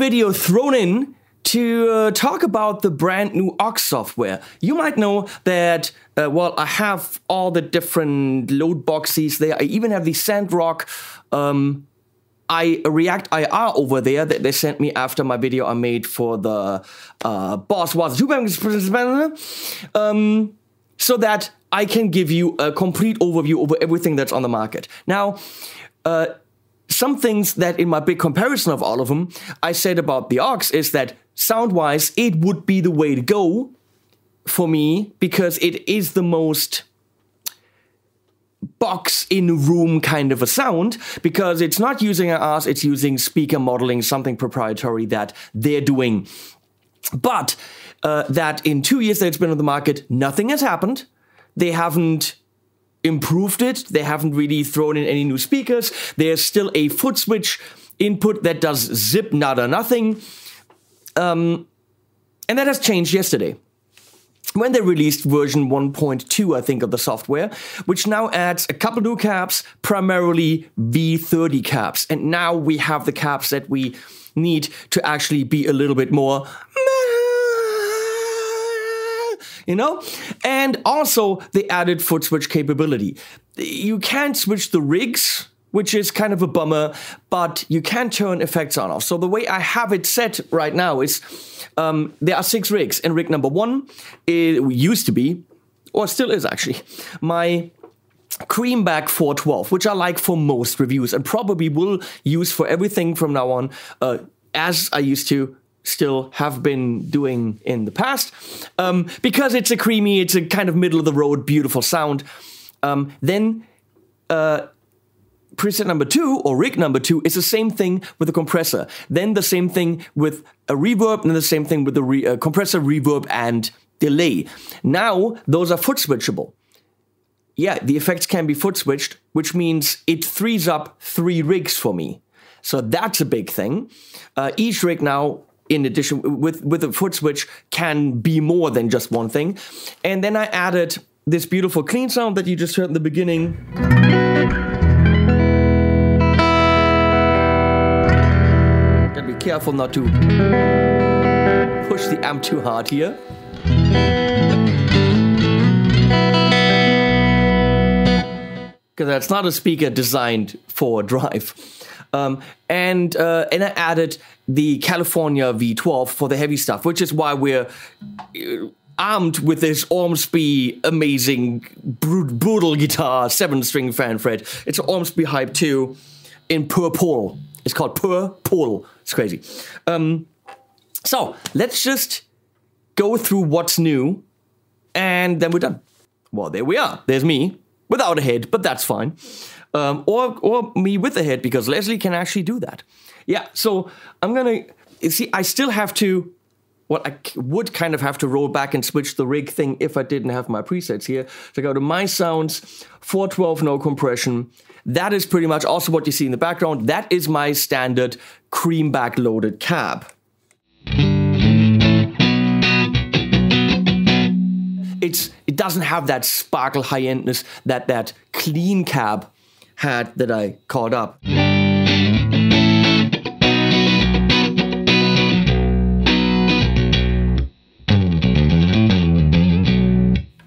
video thrown in to talk about the brand new OX software. You might know that, well, I have all the different load boxes there. I even have the Sandrock React IR over there that they sent me after my video I made for the Boss was so that I can give you a complete overview over everything that's on the market. Now, some things that in my big comparison of all of them, I said about the OX is that sound-wise, it would be the way to go for me because it is the most box-in-room kind of a sound because it's not using an ass, it's using speaker modeling, something proprietary that they're doing. But that in 2 years that it's been on the market, nothing has happened. They haven't improved it. They haven't really thrown in any new speakers. There's still a foot switch input that does zip, nada, nothing. And that has changed yesterday when they released version 1.2, I think, of the software, which now adds a couple new caps, primarily V30 caps. And now we have the caps that we need to actually be a little bit more, you know? And also the added foot switch capability. You can't switch the rigs, which is kind of a bummer, but you can turn effects on off. So the way I have it set right now is there are 6 rigs, and rig number 1 used to be, or still is actually, my Creamback 412, which I like for most reviews and probably will use for everything from now on, as I used to, still have been doing in the past, because it's a creamy, it's a kind of middle of the road, beautiful sound. Then preset number 2 or rig number 2 is the same thing with a compressor. Then the same thing with a reverb, and the same thing with the compressor, reverb, and delay. Now those are foot switchable. Yeah, the effects can be foot switched, which means it threes up 3 rigs for me. So that's a big thing. Each rig now, in addition, with a foot switch, can be more than just one thing. And then I added this beautiful clean sound that you just heard in the beginning. Gotta be careful not to push the amp too hard here. Because that's not a speaker designed for drive. And I added the California V12 for the heavy stuff, which is why we're armed with this Ormsby amazing brutal guitar 7-string fan fret. It's an Ormsby Hype 2 in purple. It's called purple. It's crazy. So let's just go through what's new, and then we're done. Well, there we are. There's me without a head, but that's fine. Or me with a head, because Leslie can actually do that. Yeah, so I'm gonna, see, I still have to, well, I would kind of have to roll back and switch the rig thing if I didn't have my presets here. So go to my sounds, 412, no compression. That is pretty much also what you see in the background. That is my standard Creamback loaded cab. It doesn't have that sparkle high-endness that that clean cab had that I called up.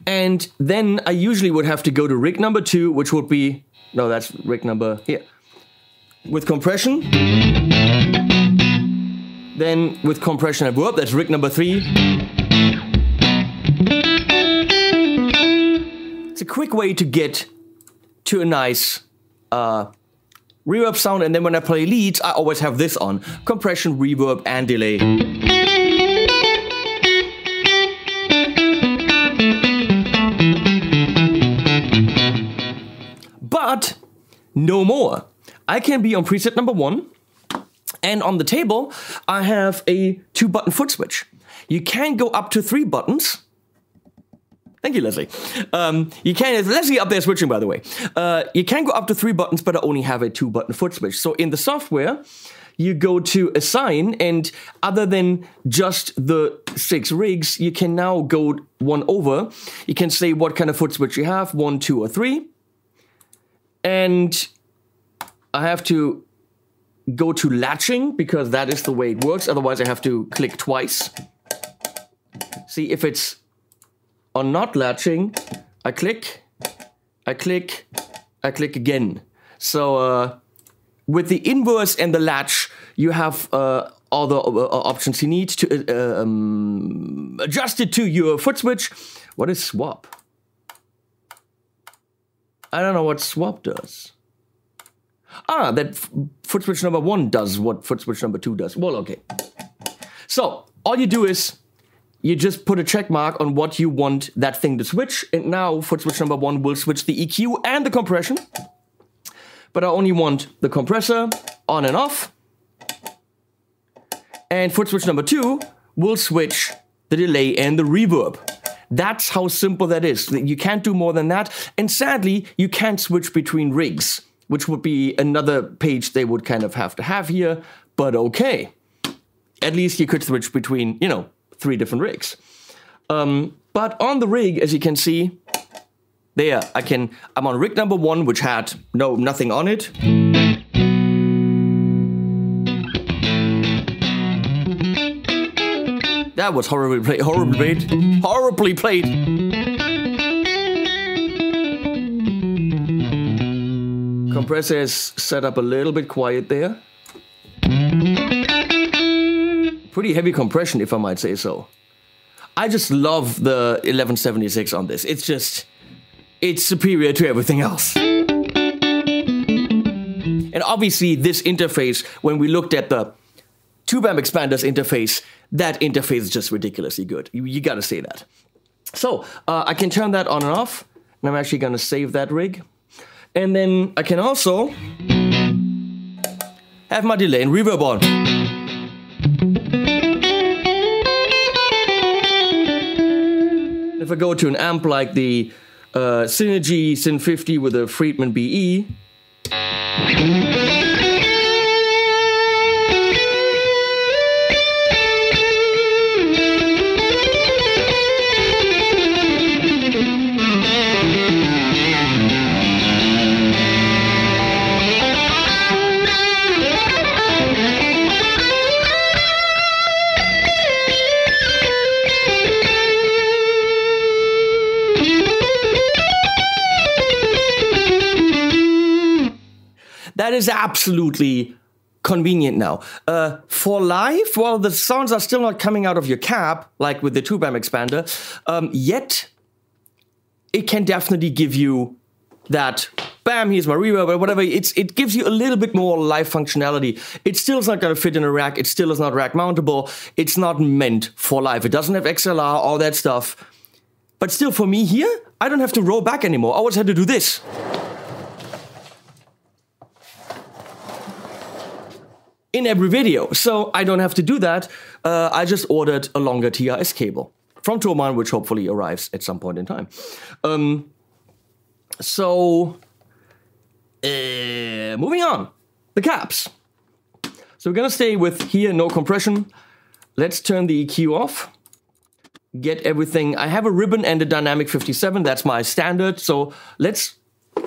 And then I usually would have to go to rig number 2, which would be, no, that's rig number here. With compression. Then with compression and reverb, that's rig number 3. It's a quick way to get to a nice reverb sound, and then when I play leads, I always have this on. Compression, reverb, and delay. But no more. I can be on preset number 1, and on the table, I have a 2-button foot switch. You can go up to 3 buttons. Thank you, Leslie. You can, Leslie up there switching, by the way. You can go up to 3 buttons, but I only have a 2-button foot switch. So in the software, you go to assign, and other than just the 6 rigs, you can now go 1 over. You can say what kind of foot switch you have, 1, 2, or 3. And I have to go to latching because that is the way it works. Otherwise, I have to click twice. See if it's on not latching. I click again. So with the inverse and the latch, you have all the options you need to adjust it to your foot switch. What is swap? I don't know what swap does. Ah, that foot switch number one does what foot switch number two does. Well, okay. So all you do is you just put a check mark on what you want that thing to switch. And now foot switch number one will switch the EQ and the compression. But I only want the compressor on and off. And foot switch number two will switch the delay and the reverb. That's how simple that is. You can't do more than that. And sadly, you can't switch between rigs, which would be another page they would kind of have to have here, but okay. At least you could switch between, you know, three different rigs. But on the rig, as you can see, there, I'm on rig number one, which had nothing on it. That was horribly played. Compressor is set up a little bit quiet there. Pretty heavy compression, if I might say so. I just love the 1176 on this. It's just, it's superior to everything else. And obviously this interface, when we looked at the two-band expanders interface, that interface is just ridiculously good. You gotta say that. So I can turn that on and off, and I'm actually gonna save that rig. And then I can also have my delay and reverb on. If I go to an amp like the Synergy Syn 50 with a Friedman BE, that is absolutely convenient now. For live, while the sounds are still not coming out of your cab, like with the two-band expander, yet it can definitely give you that, bam, here's my reverb or whatever. It gives you a little bit more live functionality. It still is not going to fit in a rack. It still is not rack mountable. It's not meant for live. It doesn't have XLR, all that stuff. But still, for me here, I don't have to roll back anymore. I always had to do this. In every video, so I don't have to do that. I just ordered a longer TRS cable from Turman, which hopefully arrives at some point in time. Moving on, the caps. So we're gonna stay with here, no compression. Let's turn the EQ off, get everything. I have a ribbon and a dynamic 57, that's my standard. So let's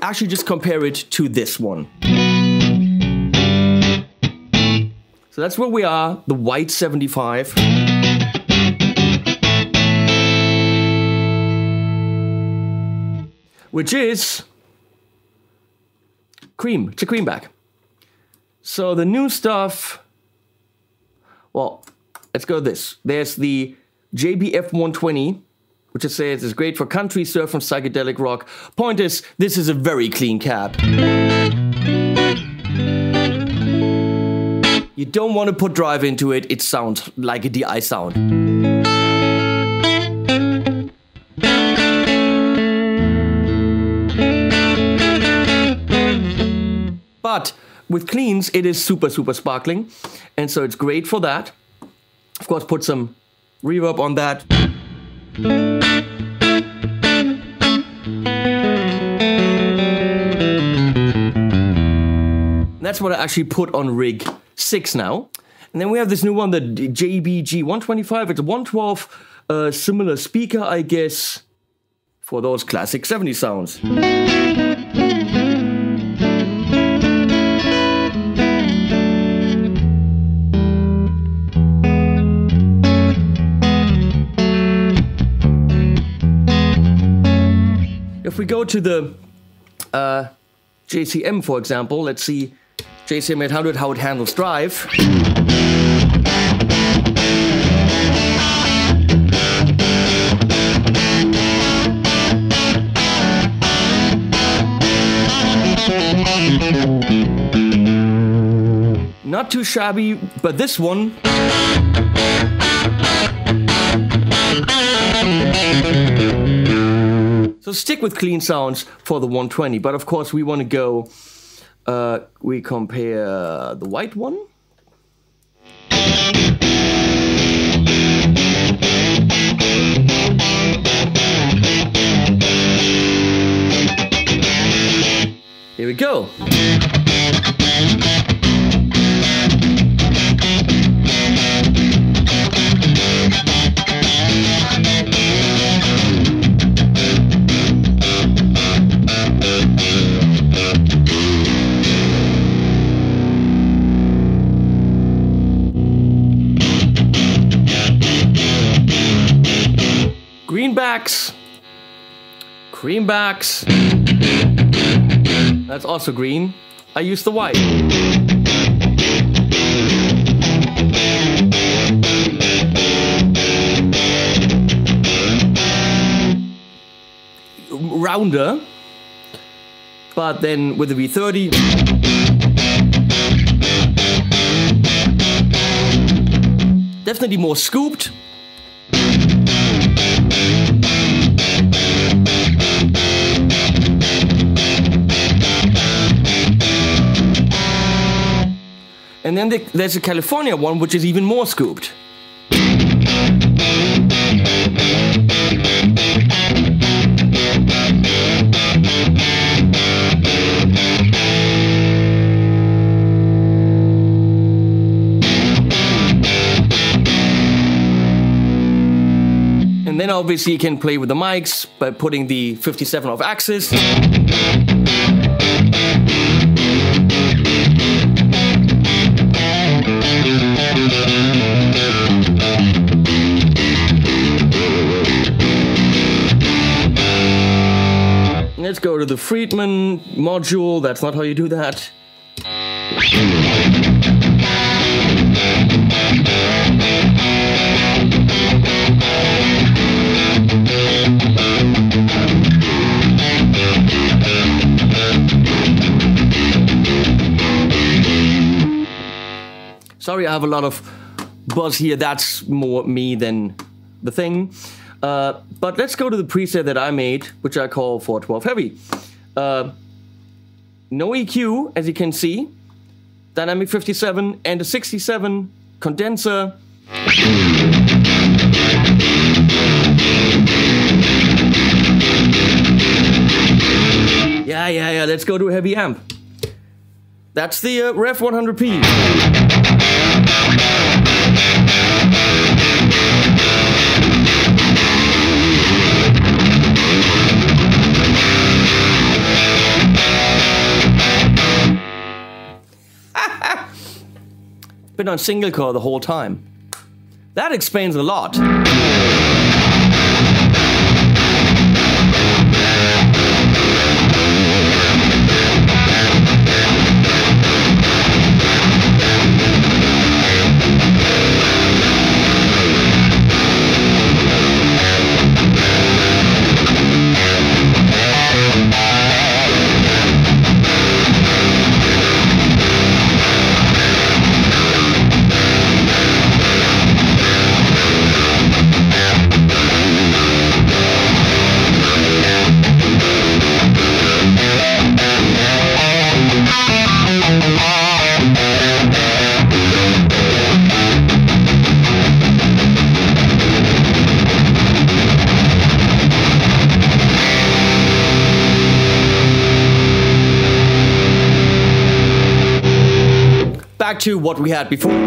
actually just compare it to this one. So that's where we are, the white 75. Which is Creamback. So the new stuff, well, let's go this. There's the JBF 120, which it says is great for country, surf, and psychedelic rock. Point is, this is a very clean cab. You don't want to put drive into it. It sounds like a DI sound. But with cleans, it is super, super sparkling. And so it's great for that. Of course, put some reverb on that. That's what I actually put on rig 6 now. And then we have this new one, the JBG-125. It's a 112, similar speaker, I guess, for those classic 70s sounds. if we go to the JCM, for example, let's see JCM-800, how it handles drive. Not too shabby, but this one. So stick with clean sounds for the 120, but of course we want to go, we compare the white one. Here we go. Creambacks, Creambacks, that's also green. I use the white. Rounder, but then with the V30, definitely more scooped. And then there's a California one, which is even more scooped. And then obviously you can play with the mics by putting the 57 off axis. Let's go to the Friedman module. That's not how you do that. Sorry, I have a lot of buzz here. That's more me than the thing. But let's go to the preset that I made, which I call 412 Heavy. No EQ, as you can see, dynamic 57 and a 67 condenser. Yeah, let's go to a heavy amp. That's the Rev-100P. Been on single core the whole time. That explains a lot. Back to what we had before.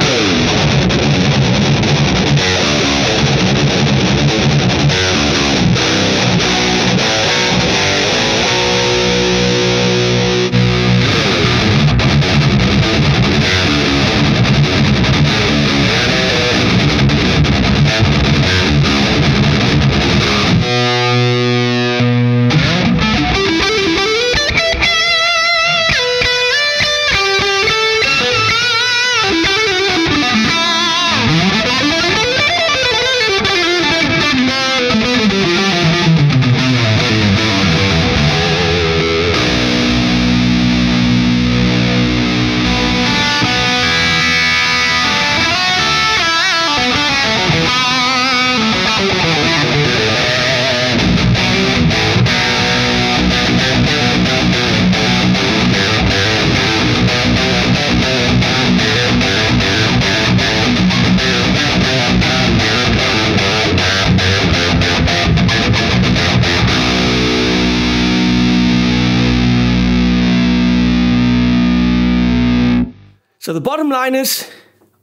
So the bottom line is,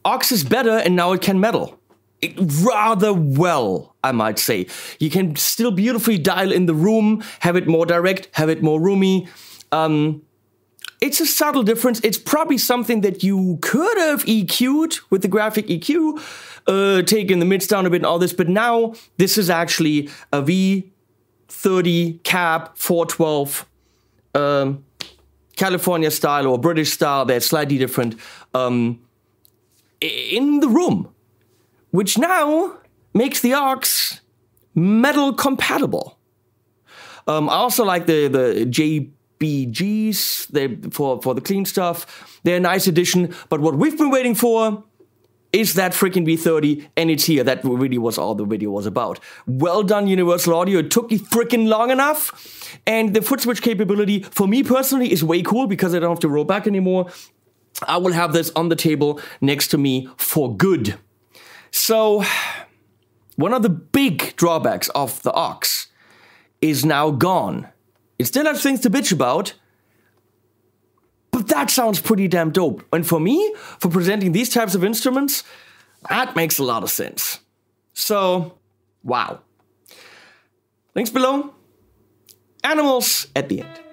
OX is better and now it can meddle. Rather well, I might say. You can still beautifully dial in the room, have it more direct, have it more roomy. It's a subtle difference. It's probably something that you could have EQ'd with the graphic EQ, taken the mids down a bit and all this, but now this is actually a V30 cab 412 California style or British style. They're slightly different in the room, which now makes the OX metal compatible. I also like the JBGs, they, for the clean stuff. They're a nice addition, but what we've been waiting for is that freaking V30, and it's here. That really was all the video was about. Well done, Universal Audio. It took you freaking long enough, and the foot switch capability, for me personally, is way cool because I don't have to roll back anymore. I will have this on the table next to me for good. So, one of the big drawbacks of the OX is now gone. It still has things to bitch about, but that sounds pretty damn dope. And for me, for presenting these types of instruments, that makes a lot of sense. So, wow. Links below. Animals at the end.